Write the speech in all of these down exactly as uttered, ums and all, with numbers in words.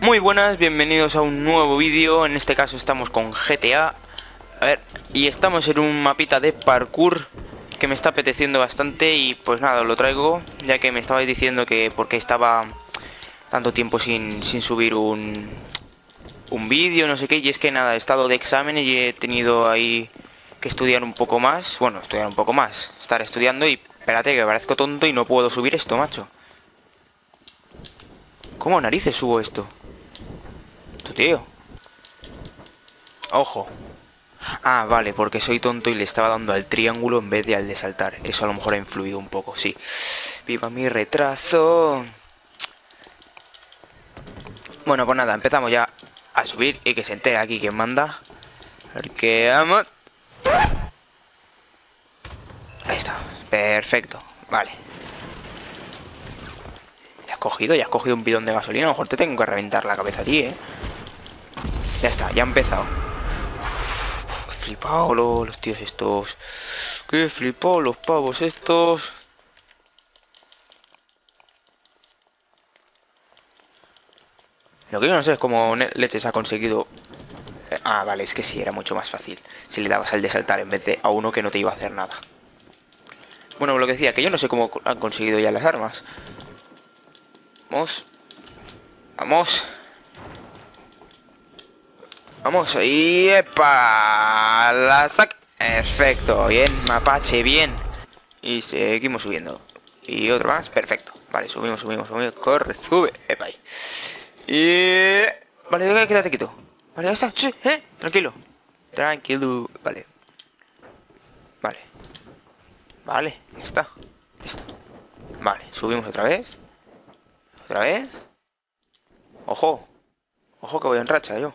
Muy buenas, bienvenidos a un nuevo vídeo. En este caso estamos con G T A. A ver, y estamos en un mapita de parkour que me está apeteciendo bastante. Y pues nada, lo traigo, ya que me estabais diciendo que porque estaba tanto tiempo sin, sin subir un, un vídeo, no sé qué. Y es que nada, he estado de exámenes y he tenido ahí que estudiar un poco más. Bueno, estudiar un poco más, estar estudiando. Y espérate, que parezco tonto y no puedo subir esto, macho. ¿Cómo narices subo esto? Tu tío. Ojo. Ah, vale, porque soy tonto y le estaba dando al triángulo en vez de al de saltar. Eso a lo mejor ha influido un poco, sí. ¡Viva mi retraso! Bueno, pues nada, empezamos ya a subir y que se entere aquí quien manda. Porque vamos. Ahí está. Perfecto. Vale. Cogido, ya has cogido un bidón de gasolina. A lo mejor te tengo que reventar la cabeza a ti, ¿eh? Ya está, ya ha empezado. Uf, qué flipado los, los tíos estos. Qué flipado los pavos estos. Lo que yo no sé es cómo leches ha conseguido... Ah, vale, es que sí, era mucho más fácil si le dabas al de saltar en vez de a uno que no te iba a hacer nada. Bueno, lo que decía, que yo no sé cómo han conseguido ya las armas. Vamos, vamos, vamos, y epa, la sac, perfecto, bien, mapache, bien, y seguimos subiendo, y otro más, perfecto, vale, subimos, subimos, subimos, corre, sube, epa, ahí. Y, vale, quédate quieto, vale, ya está, sí, eh, tranquilo, tranquilo, vale, vale, vale, ya está, ya está, vale, subimos otra vez. ¿Otra vez? ¡Ojo! ¡Ojo que voy en racha yo!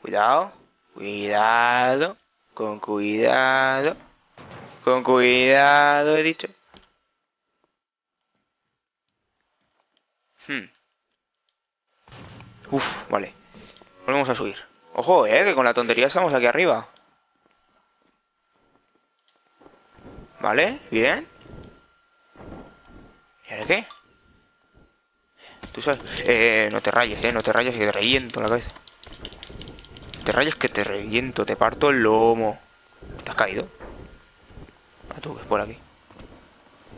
Cuidado. Cuidado. Con cuidado. Con cuidado, he dicho. Hmm. Uf, vale. Volvemos a subir. ¡Ojo, eh! Que con la tontería estamos aquí arriba. Vale, bien. ¿Y ahora qué? Tú sabes... Eh, no te rayes, eh, no te rayes que te reviento la cabeza. Te rayes que te reviento, te parto el lomo. ¿Te has caído? Ah, tú, que es por aquí.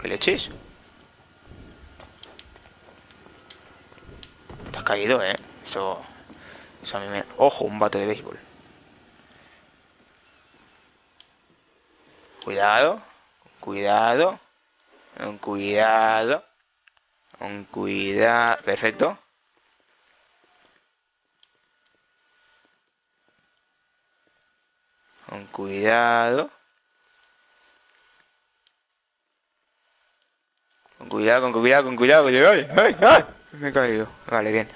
¿Qué leches? Te has caído, eh. Eso... Eso a mí me... Ojo, un bate de béisbol. Cuidado. Cuidado, un cuidado, un cuidado, perfecto. Un cuidado. Con cuidado, con cuidado, con cuidado. ¡Ay, ay, ay! Me he caído. Vale, bien.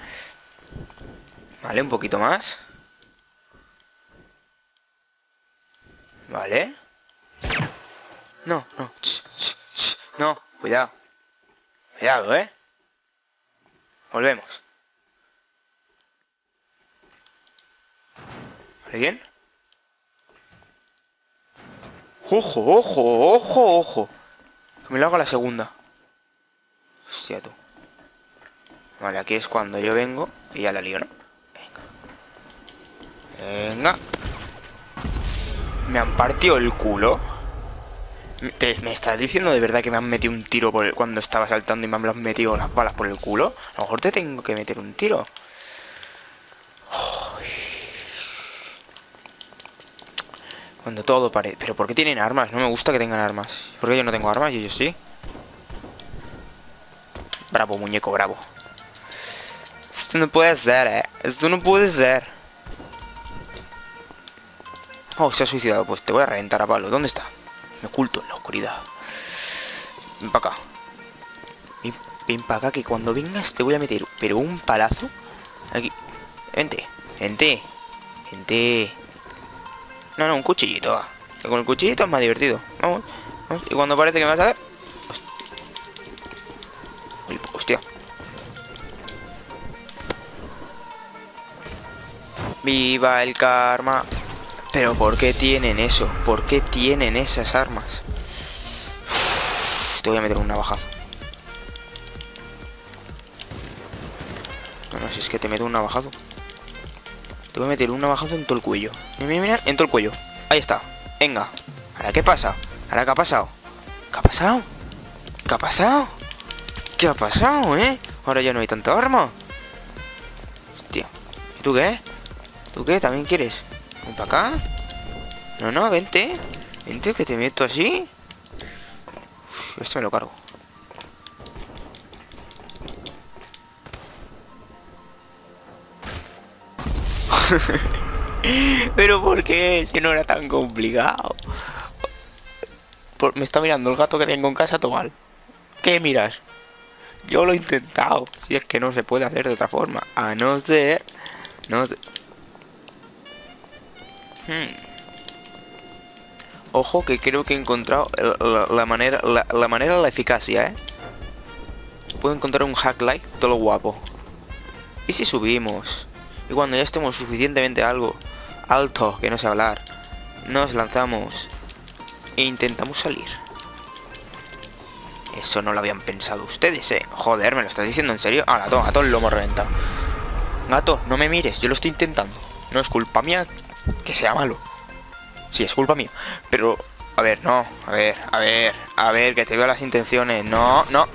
Vale, un poquito más. Vale. No, no, ch, ch, ch. No, cuidado. Cuidado, ¿eh? Volvemos. ¿Vale bien? ¡Ojo, ojo, ojo, ojo! Que me lo haga la segunda. Hostia, tú. Vale, aquí es cuando yo vengo y ya la lío, ¿no? Venga. Venga. Me han partido el culo. ¿Me estás diciendo de verdad que me han metido un tiro por el... cuando estaba saltando y me han metido las balas por el culo? A lo mejor te tengo que meter un tiro. Uy. Cuando todo parece... ¿Pero por qué tienen armas? No me gusta que tengan armas. ¿Por qué yo no tengo armas? Yo, yo sí. Bravo, muñeco, bravo. Esto no puede ser, eh. Esto no puede ser. Oh, se ha suicidado. Pues te voy a reventar a palo. ¿Dónde está? Me oculto en la oscuridad. Ven para acá. Ven, ven para acá que cuando vengas te voy a meter. Pero un palazo. Aquí. Vente. Vente. Vente. No, no, un cuchillito. Va. Con el cuchillito es más divertido. Vamos. Vamos. Y cuando parece que me vas a dar... Hostia. Viva el karma. Pero ¿por qué tienen eso? ¿Por qué tienen esas armas? Uf, te voy a meter una navaja. No, no, si es que te meto un navajado. Te voy a meter un navajazo en todo el cuello. Mira, mira, mira, en todo el cuello. Ahí está. Venga. ¿Ahora qué pasa? ¿Ahora qué ha pasado? ¿Qué ha pasado? ¿Qué ha pasado? ¿Qué ha pasado, eh? Ahora ya no hay tanta arma. Hostia. ¿Y tú qué? ¿Tú qué? ¿También quieres? Ven para acá. No, no, vente. Vente, que te meto así. Uf, esto me lo cargo. Pero ¿por qué? Si no era tan complicado. Por, me está mirando el gato que tengo en casa, Tobal. ¿Qué miras? Yo lo he intentado. Si es que no se puede hacer de otra forma. A no ser... No sé. Hmm. Ojo, que creo que he encontrado la, la, la manera, la, la manera, la eficacia, ¿eh? Puedo encontrar un hack like, todo lo guapo. ¿Y si subimos? Y cuando ya estemos suficientemente algo alto, que no sé hablar, nos lanzamos e intentamos salir. Eso no lo habían pensado ustedes, ¿eh? Joder, ¿me lo estás diciendo en serio? Ah, gato, gato, lo hemos reventado. Gato, no me mires, yo lo estoy intentando. No es culpa mía que sea malo. Sí, es culpa mía. Pero, a ver, no. A ver, a ver, a ver, que te veo las intenciones. No, no.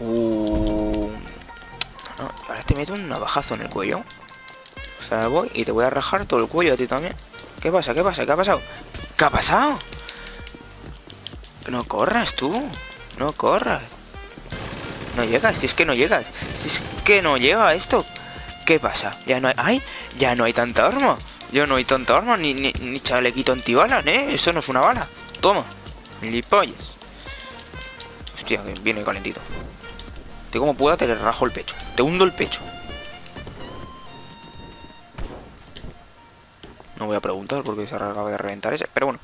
Uh, no, ahora te meto un navajazo en el cuello. O sea, voy y te voy a rajar todo el cuello a ti también. ¿Qué pasa? ¿Qué pasa? ¿Qué ha pasado? ¿Qué ha pasado? No corras tú. No corras. No llegas, si es que no llegas. Si es que no llega esto. ¿Qué pasa? Ya no hay... ¡Ay! Ya no hay tanta arma. Yo no hay tanta arma, ni, ni, ni chalequito antibalas, ¿eh? Eso no es una bala. Toma. Lipolles. Hostia, viene calentito. Te como pueda te le rajo el pecho. Te hundo el pecho. No voy a preguntar porque se acaba de reventar ese. Pero bueno.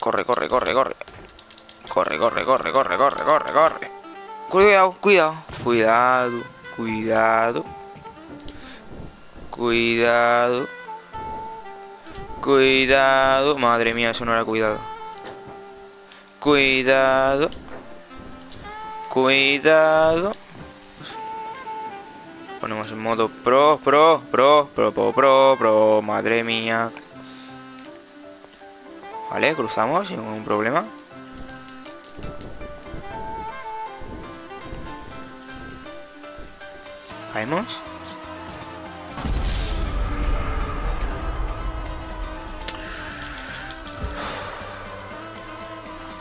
Corre, corre, corre, corre. Corre, corre, corre, corre, corre, corre, corre. Cuidado, cuidado. Cuidado, cuidado. Cuidado. Cuidado. Madre mía, eso no era cuidado. Cuidado. Cuidado. Ponemos en modo pro, pro, pro, pro, pro, pro, pro. Madre mía. Vale, cruzamos sin ningún problema. ¿Caemos?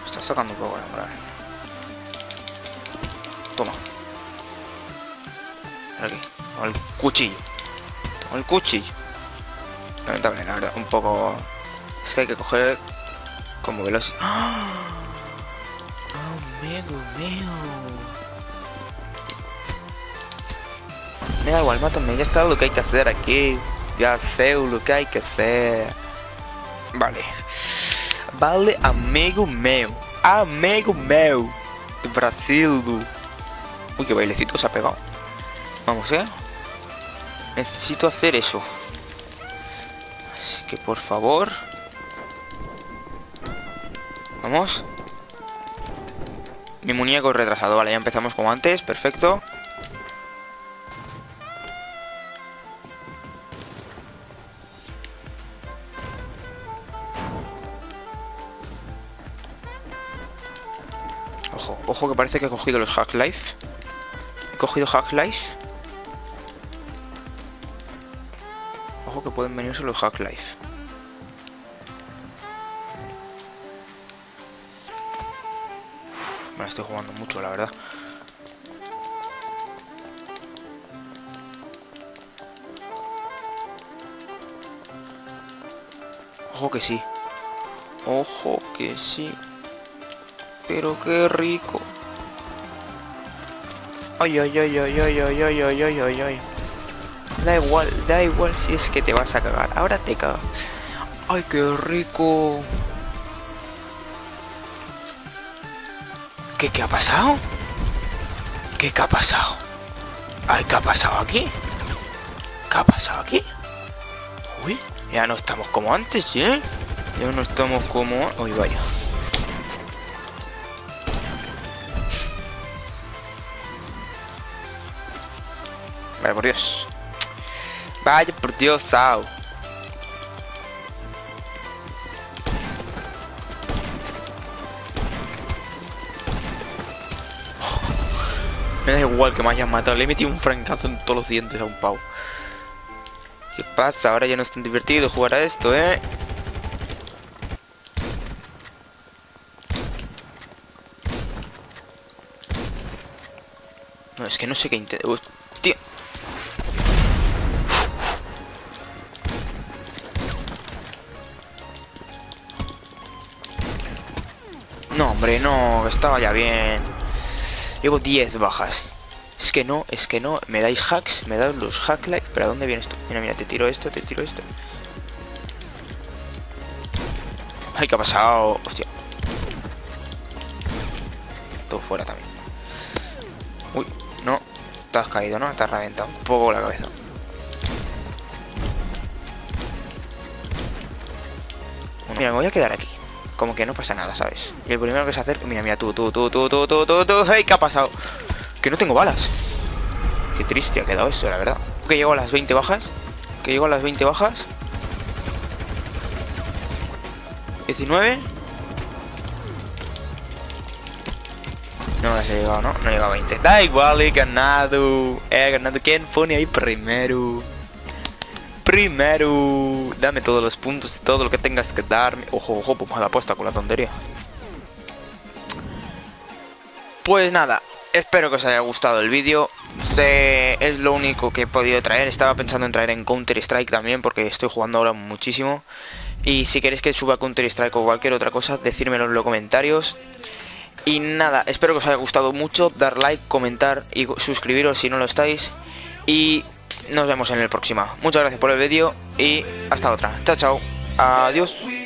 Está sacando un poco la moral. Toma. Aquí. Con el cuchillo. Con el cuchillo. Lamentable, la verdad. Un poco... Es que hay que coger... Como veloz. ¡Oh, amigo mío! Me da igual, mátame, ya está lo que hay que hacer aquí. Ya sé lo que hay que hacer. Vale. Vale, amigo mío. Amigo mío. De Brasil. Uy, qué bailecito se ha pegado. Vamos, eh. Necesito hacer eso. Así que por favor. Vamos. Mi muñeco es retrasado. Vale, ya empezamos como antes. Perfecto. Ojo, ojo que parece que he cogido los Half-Life. He cogido Half-Life. Ojo que pueden venirse los Half-Life. Me la estoy jugando mucho, la verdad. Ojo que sí. Ojo que sí. Pero qué rico. Ay, ay, ay, ay, ay, ay, ay, ay, ay, ay, ay. Da igual, da igual si es que te vas a cagar. Ahora te cagas. Ay, qué rico. ¿Qué, qué ha pasado? ¿Qué, qué ha pasado? Ay, ¿qué ha pasado aquí? ¿Qué ha pasado aquí? Uy, ya no estamos como antes, ¿eh? Ya no estamos como... Uy, vaya. Vaya por Dios. Vaya por Dios, Sao. Me da igual que me hayan matado, le he metido un francazo en todos los dientes a un pavo. ¿Qué pasa? Ahora ya no es tan divertido jugar a esto, ¿eh? No, es que no sé qué intento... ¡Tío! No, hombre, no, estaba ya bien. Llevo diez bajas. Es que no, es que no. Me dais hacks, me dais los hack like. ¿Pero a dónde vienes tú? Mira, mira, te tiro esto, te tiro esto. Ay, ¿qué ha pasado? Hostia. Todo fuera también. Uy, no. Te has caído, ¿no? Te has reventado un poco la cabeza. Mira, me voy a quedar aquí. Como que no pasa nada, ¿sabes? Y el primero que se acerca... Mira, mira, tú, tú, tú, tú, tú, tú, tú, tú... ¡Hey! ¿Qué ha pasado? Que no tengo balas. Qué triste ha quedado eso, la verdad. Que llego a las veinte bajas. Que llego a las veinte bajas. diecinueve. No las he llegado, ¿no? No he llegado a veinte. Da igual, he ganado. He ganado. ¿Quién pone ahí primero? Primero, dame todos los puntos y todo lo que tengas que darme. Ojo, ojo, pues mala apuesta con la tontería. Pues nada, espero que os haya gustado el vídeo. Se... Es lo único que he podido traer. Estaba pensando en traer en Counter Strike también, porque estoy jugando ahora muchísimo. Y si queréis que suba Counter Strike o cualquier otra cosa, decírmelo en los comentarios. Y nada, espero que os haya gustado mucho. Dar like, comentar y suscribiros si no lo estáis. Y... nos vemos en el próximo. Muchas gracias por el vídeo y hasta otra. Chao, chao. Adiós.